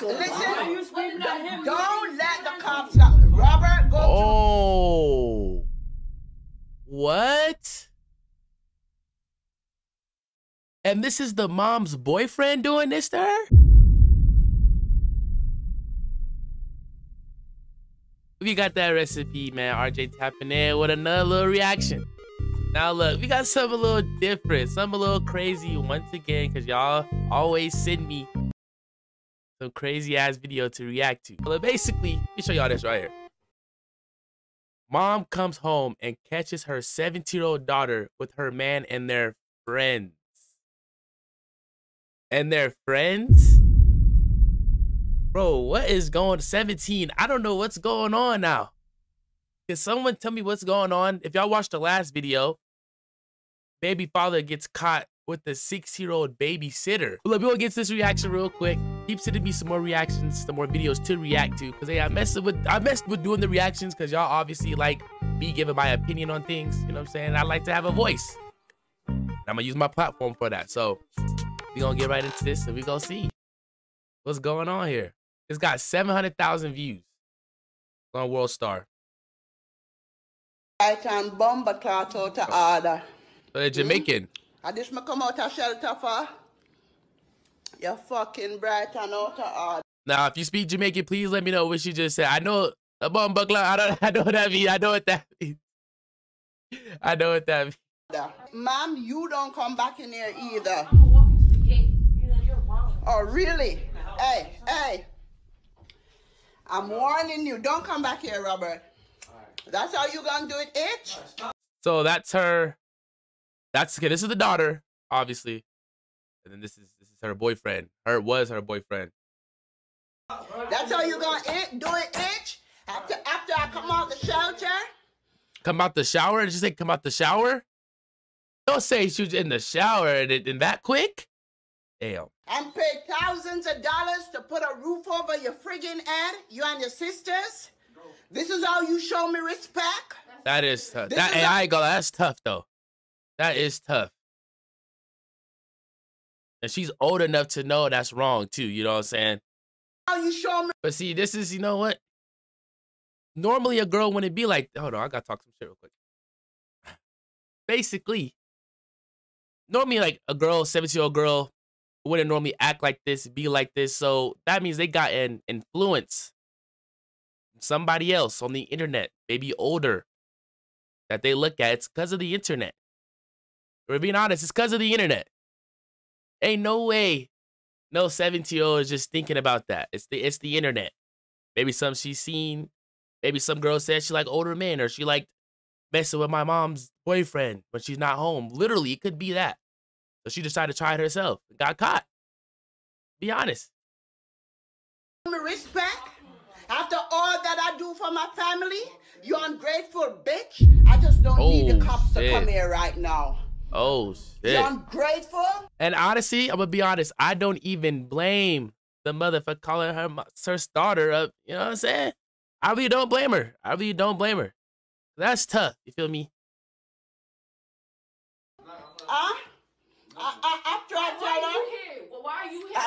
Listen, don't let the cops up. Robert, go to... Oh. What? And this is the mom's boyfriend doing this to her? We got that recipe, man. RJ tapping in with another little reaction. Now look, we got something a little different, something a little crazy once again, cause y'all always send me some crazy ass video to react to. Well, basically, let me show y'all this right here. Mom comes home and catches her 17-year-old daughter with her man and their friends. And their friends? Bro, what is going on? 17? I don't know what's going on now. Can someone tell me what's going on? If y'all watched the last video, baby father gets caught with a 6-year-old babysitter. Look, we'll get to this reaction real quick. Keep sending me some more reactions, some more videos to react to. Cause hey, I messed with doing the reactions cause y'all obviously like me giving my opinion on things. You know what I'm saying? I like to have a voice. I'm gonna use my platform for that. So we gonna get right into this and we gonna see what's going on here. It's got 700,000 views on WorldStar. Right and bomber cart out of order. So they're Jamaican. I just come out of shelter for your fucking bright and out of order. Now, if you speak Jamaican, please let me know what she just said. I know a bomber cart. I know what that means. I know what that means. I know what that means. Mom, you don't come back in here either. I'm walking to the gate. You know, you're wrong. Oh, really? Hey, hey. I'm warning you. Don't come back here, Robert. That's how you gonna do it, itch? So that's her. That's okay. This is the daughter, obviously, and then this is her boyfriend. Her boyfriend. That's how you gonna do it, itch? After I come out the shelter. Come out the shower? Did you say come out the shower? Don't say she was in the shower and that quick. Damn. And pay thousands of dollars to put a roof over your friggin' head, you and your sisters. This is how you show me respect? That is tough. That's tough, though. That is tough. And she's old enough to know that's wrong, too. You know what I'm saying? How you show me? But see, this is, you know what? Normally, a girl wouldn't be like, hold on, I got to talk some shit real quick. Basically, normally, like, a girl, 17-year-old girl, wouldn't normally act like this, be like this. So that means they got an influence. Somebody else on the internet, maybe older, that they look at. It's because of the internet. We're being honest, it's because of the internet. Ain't no way no 17-year-old is just thinking about that. It's the internet. Maybe some she's seen, maybe some girl said she like older men, or she like messing with my mom's boyfriend when she's not home. Literally, it could be that. So she decided to try it herself. Got caught. Be honest. Respect. After all that I do for my family, you ungrateful bitch. I just don't need the cops to come here right now. Oh, shit. You ungrateful? And honestly, I'm going to be honest. I don't even blame the mother for calling her daughter up. You know what I'm saying? I really don't blame her. I really don't blame her. That's tough. You feel me? After I tell her. Why are you here?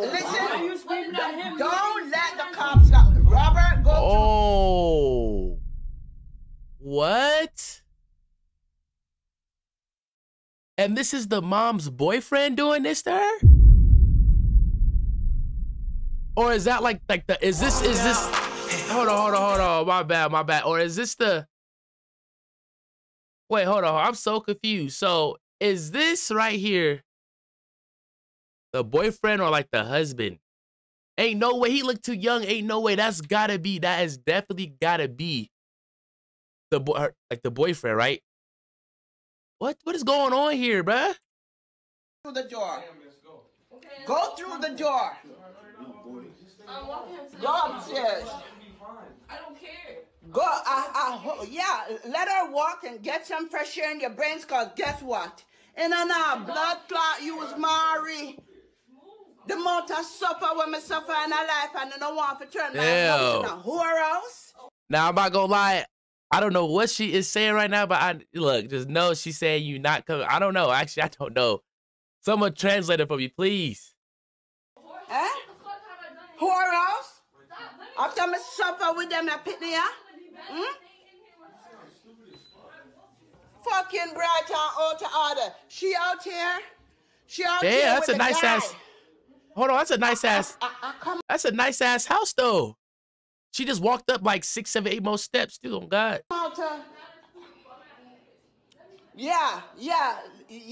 Listen, don't let the cops up. Robert, go to... Oh. What? And this is the mom's boyfriend doing this to her? Or is that like the... Is this... Hold on. My bad. Or is this the... Wait, hold on. I'm so confused. So, is this right here the boyfriend or like the husband? Ain't no way he looked too young. Ain't no way. That's gotta be. That is definitely gotta be the boy, like the boyfriend, right? What is going on here, bruh? Through the door. Go through the door. Go upstairs. I don't care. Go. Let her walk and get some fresh air in your brains. Cause guess what? In and out blood clot, you was married. The amount I suffer when I suffer in my life, and I don't want to turn my attention to whore else. Now, I'm not going to lie. I don't know what she is saying right now, but I look, just know she's saying you not coming. I don't know. Actually, I don't know. Someone translate it for me, please. Eh? Whorehouse? After I suffer with them, I pick me up. Fucking bright out to order. She out here. She out here. Yeah, that's a nice ass. Hold on, that's a nice ass. That's a nice ass house though. She just walked up like 6, 7, 8 more steps, dude. Oh God. Yeah.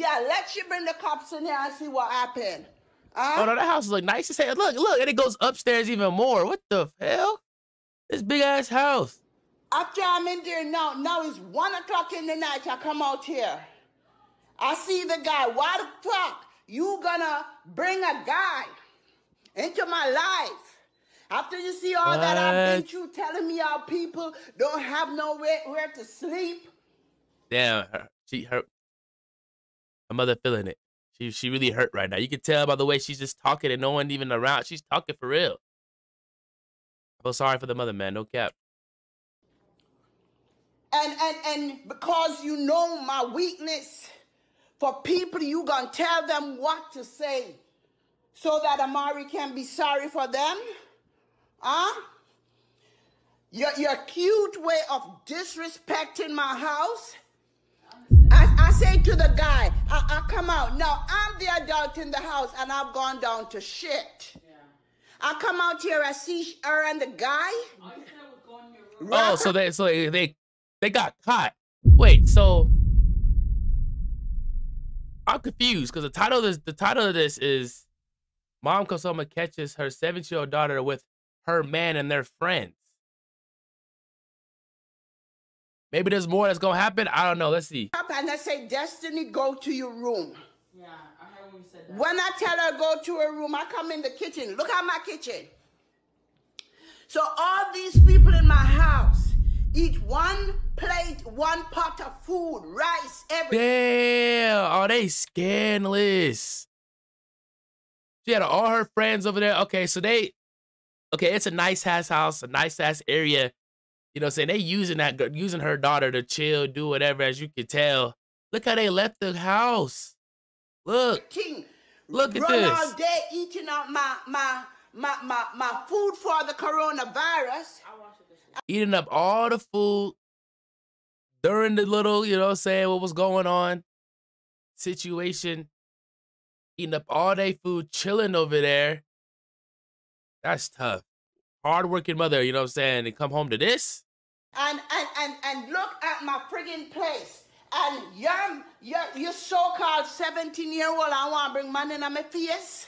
Let you bring the cops in here and see what happened. Oh no, that house look nice as hell. Look, look, and it goes upstairs even more. What the hell? This big ass house. After I'm in there now, it's 1 o'clock in the night. I come out here. I see the guy. Why the fuck you gonna bring a guy into my life? After you see all that I've been through, telling me our people don't have nowhere to sleep. Damn, her mother feeling it. She really hurt right now. You can tell by the way she's just talking and no one even around. She's talking for real. I feel sorry for the mother, man. No cap. And because you know my weakness for people, you gonna tell them what to say so that Amari can be sorry for them. Huh? Your cute way of disrespecting my house. I say to the guy, I come out. Now, I'm the adult in the house, and I've gone down to shit. Yeah. I come out here, I see her and the guy. Oh, so they got caught. Wait, so I'm confused because the title of this is Mom Comes Home and Catches Her 7-Year-Old Daughter with Her Man and Their Friends. Maybe there's more that's gonna happen. I don't know. Let's see. And I say, Destiny, go to your room. Yeah, I heard when you said that. When I tell her go to her room, I come in the kitchen. Look at my kitchen. So all these people in my house eat one plate, one pot of food, rice, everything. Damn, are they scandalous? She had all her friends over there. Okay, so they, okay, it's a nice ass house, a nice ass area. You know what I'm saying? They using her daughter to chill, do whatever, as you can tell. Look how they left the house. Look. Look at this. All day eating up my food for the coronavirus. Eating up all the food during the little, you know what I'm saying, what was going on situation. Eating up all day food, chilling over there. That's tough. Hard-working mother, you know what I'm saying, and come home to this? And look at my friggin' place. And your so-called 17-year-old, I want to bring money in my face.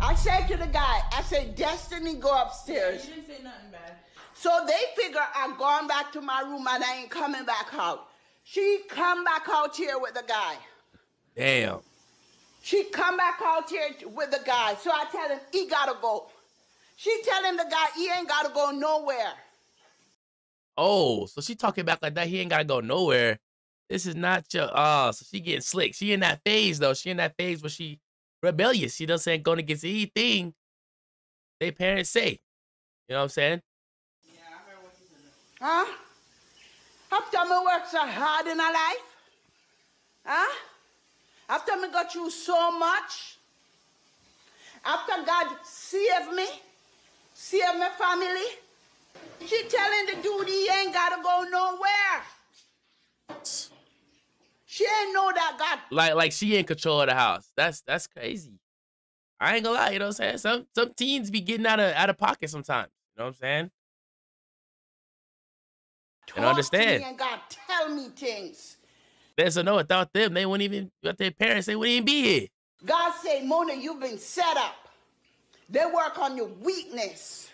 I said to the guy, I said, Destiny, go upstairs. You didn't say nothing bad. So they figure I'm going back to my room and I ain't coming back out. She come back out here with the guy. Damn. She come back out here with the guy. So I tell him, he got to go. She telling the guy he ain't got to go nowhere. Oh, so she talking back like that. He ain't got to go nowhere. This is not your... so she getting slick. She in that phase, though. She in that phase where she rebellious. She doesn't say going against anything they parents say. You know what I'm saying? Yeah, I heard what you said. Huh? After me work so hard in her life? Huh? After me got you so much? After God saved me? See my family. She telling the dude he ain't gotta go nowhere. She ain't know that God. Like she in control of the house. That's crazy. I ain't gonna lie, you know what I'm saying? Some teens be getting out of pocket sometimes. You know what I'm saying? And understand. And God tell me things. There's a no without them, they wouldn't even without their parents, they wouldn't even be here. God say, Mona, you've been set up. They work on your weakness.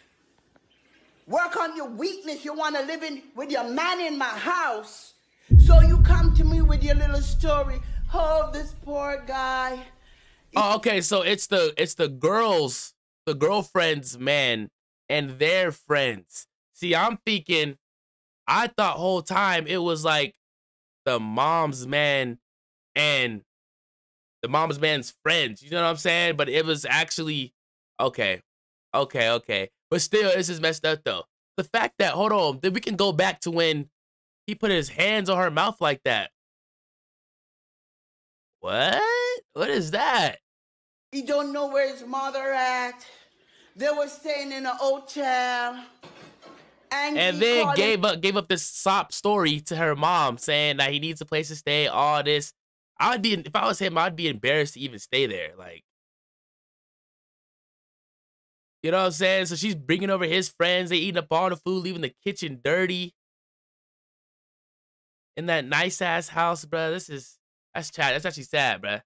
Work on your weakness. You want to live in with your man in my house. So you come to me with your little story. Oh, this poor guy. Oh, okay. So it's the girls, the girlfriend's man and their friends. See, I'm thinking, I thought whole time it was like the mom's man and the mom's man's friends. You know what I'm saying? But it was actually... Okay. But still, this is messed up, though. the fact that, hold on, that we can go back to when he put his hands on her mouth like that. What? What is that? He don't know where his mother at. They were staying in a hotel. And then gave up this sob story to her mom, saying that he needs a place to stay, all this. I'd be, if I was him, I'd be embarrassed to even stay there. Like, you know what I'm saying? So she's bringing over his friends. They eating up all the food, leaving the kitchen dirty. In that nice ass house, bro. That's actually sad, bro.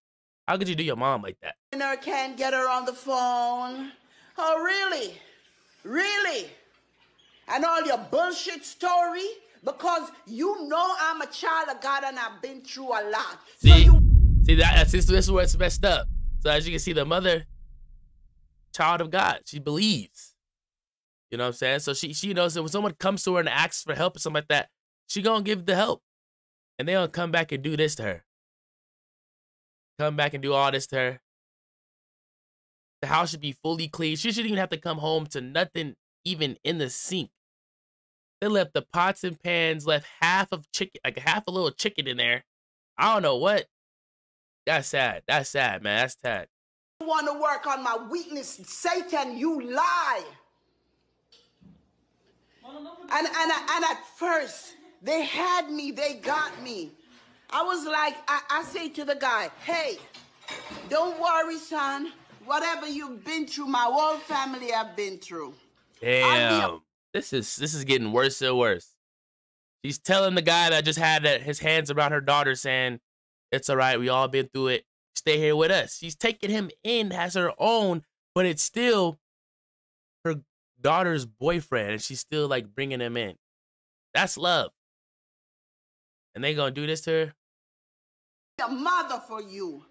How could you do your mom like that? I can't get her on the phone. Oh, really? Really? And all your bullshit story? Because you know I'm a child of God and I've been through a lot. See, so this is where it's messed up. So as you can see, the mother, child of God, she believes. You know what I'm saying? So she knows that when someone comes to her and asks for help or something like that, she gonna give the help. And they don't come back and do this to her. Come back and do all this to her. The house should be fully clean. She shouldn't even have to come home to nothing even in the sink. They left the pots and pans, left half of chicken, like half a little chicken in there. I don't know what. That's sad. That's sad, man. That's sad. You want to work on my weakness, Satan, you lie. And at first, they had me, they got me. I was like, I say to the guy, hey, don't worry, son. Whatever you've been through, my whole family have been through. Damn. This is getting worse and worse. She's telling the guy that just had his hands around her daughter, saying, it's all right, we all been through it. Stay here with us. She's taking him in as her own, but it's still her daughter's boyfriend, and she's still, like, bringing him in. That's love. And they gonna do this to her? A mother for you.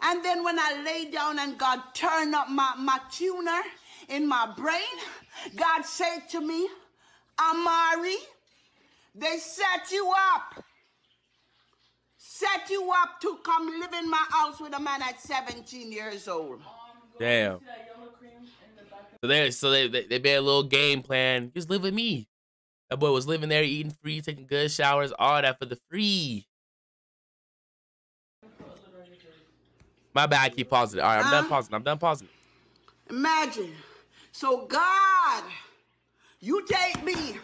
And then when I lay down and God turned up my tuner in my brain, God said to me, Amari, they set you up to come live in my house with a man at 17 years old. Damn. So they made a little game plan. Just live with me. That boy was living there, eating free, taking good showers, all that for the free. My bad, I keep pausing it. All right, I'm done pausing. Imagine. So, God, you take me,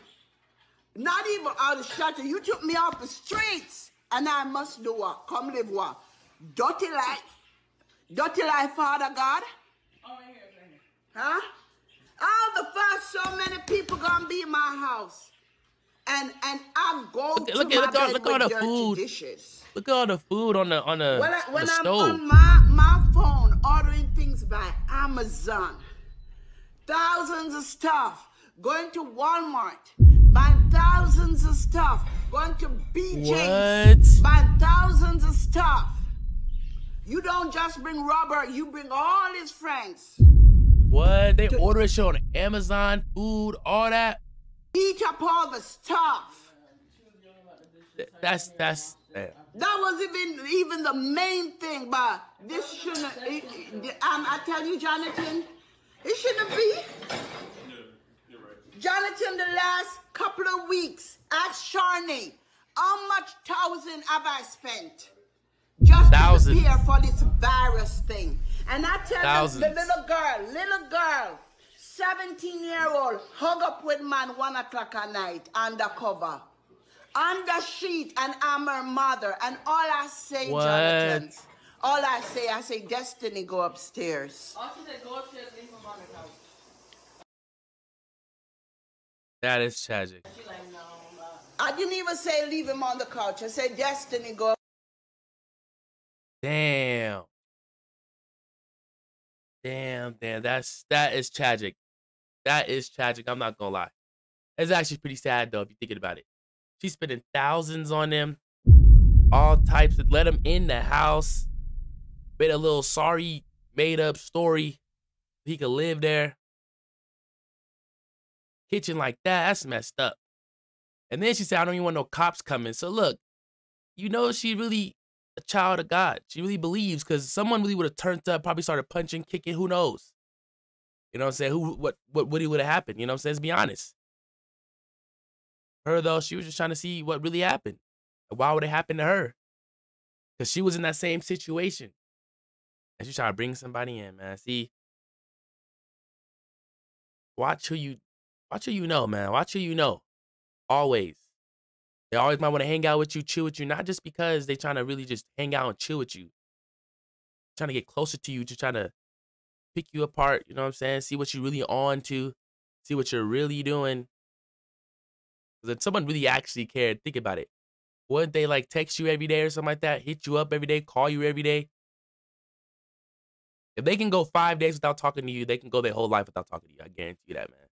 not even out of shelter. You took me off the streets, and I must do what? Come live what? Dirty life. Dirty life, Father God. Oh, right here, right here. Huh? All the fuss, so many people going to be in my house. And I go to my bed with dirty dishes. Look at all the food on the stove. When I'm on my phone ordering things by Amazon, thousands of stuff, going to Walmart, by thousands of stuff, going to BJ's, by thousands of stuff. You don't just bring Robert, you bring all his friends. What? They order shit on Amazon, food, all that? Eat up all the stuff. That was even the main thing, but this shouldn't. I tell you, Jonathan, it shouldn't be. Jonathan, the last couple of weeks, ask Sharnay, how much thousand have I spent just to prepare for this virus thing? And I tell you, the little girl. 17-year-old hug up with man 1 o'clock at night undercover, under sheet, and I'm her mother. And all I say, what? Jonathan, all I say, Destiny, go upstairs. Also, they go upstairs, leave my mother's house. That is tragic. I didn't even say leave him on the couch. I said Destiny, go. Damn. Damn, that is tragic. That is tragic. I'm not gonna lie. It's actually pretty sad though if you're thinking about it. She's spending thousands on them, all types of, let them in the house, made a little sorry made up story. He could live there. Kitchen like that's messed up. And then she said, I don't even want no cops coming. So look, you know she really a child of God. She really believes, because someone really would have turned up, probably started punching, kicking, who knows? You know what I'm saying? What would have happened? You know what I'm saying? Let's be honest. Her, though, she was just trying to see what really happened. Why would it happen to her? Because she was in that same situation. And she's trying to bring somebody in, man. See, watch who you know, man. Watch who you know. Always. They always might want to hang out with you, chill with you, not just because they're trying to really just hang out and chill with you. Trying to get closer to you, just trying to pick you apart, you know what I'm saying? See what you're really on to, see what you're really doing. Because if someone really actually cared, think about it. Wouldn't they like text you every day or something like that? Hit you up every day, call you every day? If they can go 5 days without talking to you, they can go their whole life without talking to you. I guarantee you that, man.